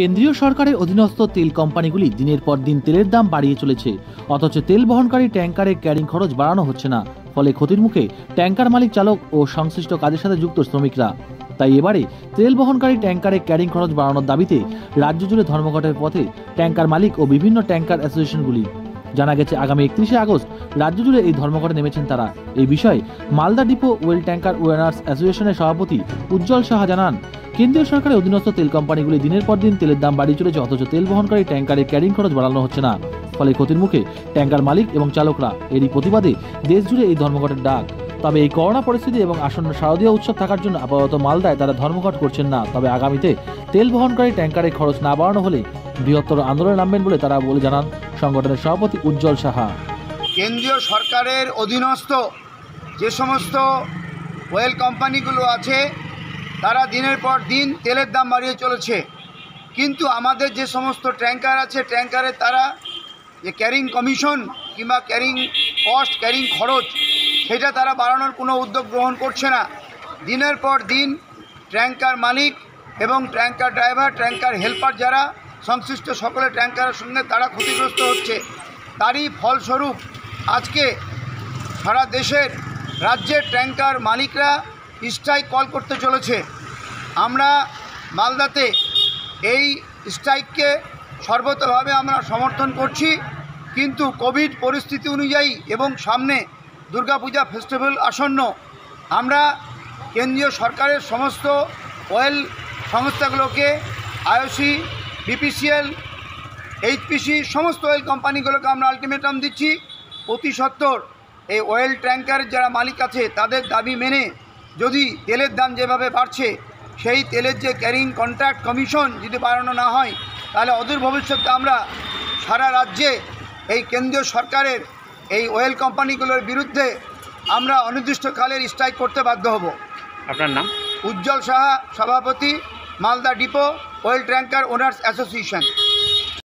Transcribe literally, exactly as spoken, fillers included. केंद्रीय सरकारेर अधीनस्थ तेल कोम्पानिगुली दिनेर पर दिन तेलेर दाम बाड़िये चलेछे अथच तेल बहनकारी टैंकारे क्यारिंग खरच बाड़ानो हच्छे ना फले क्षतिर मुखे टैंकार मालिक चालक और संश्लिष्ट काजेर साथे जुक्त श्रमिकरा তাই এবারে তেল বহনকারী ট্যাঙ্কারে ক্যারিং খরচ বাড়ানোর দাবিতে রাজ্য জুড়ে ধর্মঘটের পথে ট্যাঙ্কার মালিক ও বিভিন্ন ট্যাঙ্কার অ্যাসোসিয়েশনগুলি। জানা গেছে আগামী একত্রিশে আগস্ট রাজ্য জুড়ে এই ধর্মঘটে নেমেছেন তারা। এই বিষয়ে Malda depot oil tanker owners অ্যাসোসিয়েশনের সভাপতি উজ্জ্বল সাহা জানান, কেন্দ্রীয় সরকারের অধীনস্থ তেল কোম্পানিগুলি দিনের পর দিন তেলের দাম বাড়িয়ে চলেছে অথচ তেল বহনকারী ট্যাঙ্কারে ক্যারিং খরচ বাড়ানো হচ্ছে না, ফলে ক্ষতির মুখে ট্যাঙ্কার মালিক এবং চালকরা। এরই প্রতিবাদে দেশ জুড়ে এই ধর্মঘটের ডাক। তবে এই করোনা পরিস্থিতি এবং আসন্ন শারদীয় উৎসব থাকার জন্য আপাতত মালদায় তারা ধর্মঘট করছেন না, তবে আগামীতে তেল বহনকারী ট্যাঙ্কারের খরচ না বাড়ানো হলে বৃহত্তর আন্দোলনে নামবেন বলে তারা বলে জানান সংগঠনের সভাপতি উজ্জ্বল সাহা। কেন্দ্রীয় সরকারের অধীনস্থ যে সমস্ত অয়েল কোম্পানিগুলো আছে তারা দিনের পর দিন তেলের দাম বাড়িয়ে চলেছে, কিন্তু আমাদের যে সমস্ত ট্যাঙ্কার আছে ট্যাঙ্কারে তারা যে ক্যারিং কমিশন কিংবা ক্যারিং কস্ট ক্যারিং খরচ সেটা তারা বাড়ানোর কোনো উদ্যোগ গ্রহণ করছে না। দিনের পর দিন ট্যাঙ্কার মালিক এবং ট্যাঙ্কার ড্রাইভার ট্যাঙ্কার হেল্পার যারা সংশ্লিষ্ট সকলে ট্যাঙ্কারের সঙ্গে তারা ক্ষতিগ্রস্ত হচ্ছে। তারই ফলস্বরূপ আজকে সারা দেশের রাজ্যের ট্যাঙ্কার মালিকরা স্ট্রাইক কল করতে চলেছে। আমরা মালদাতে এই স্ট্রাইককে সর্বতভাবে আমরা সমর্থন করছি, কিন্তু কোভিড পরিস্থিতি অনুযায়ী এবং সামনে দুর্গাপূজা ফেস্টিভ্যাল আসন্ন, আমরা কেন্দ্রীয় সরকারের সমস্ত অয়েল সংস্থাগুলোকে আইওসি বিপিসিএল এইচপিসি সমস্ত অয়েল কোম্পানিগুলোকে আমরা আলটিমেটাম দিচ্ছি অতি সত্বর এই অয়েল ট্যাঙ্কারের যারা মালিক আছে তাদের দাবি মেনে যদি তেলের দাম যেভাবে বাড়ছে সেই তেলের যে ক্যারিং কন্ট্রাক্ট কমিশন যদি বাড়ানো না হয় তাহলে অদূর ভবিষ্যতে আমরা সারা রাজ্যে এই কেন্দ্রীয় সরকারের এই অয়েল কোম্পানিগুলোর বিরুদ্ধে আমরা অনির্দিষ্টকালের স্ট্রাইক করতে বাধ্য হব। আপনার নাম? উজ্জ্বল সাহা, সভাপতি Malda depot oil tanker owners association.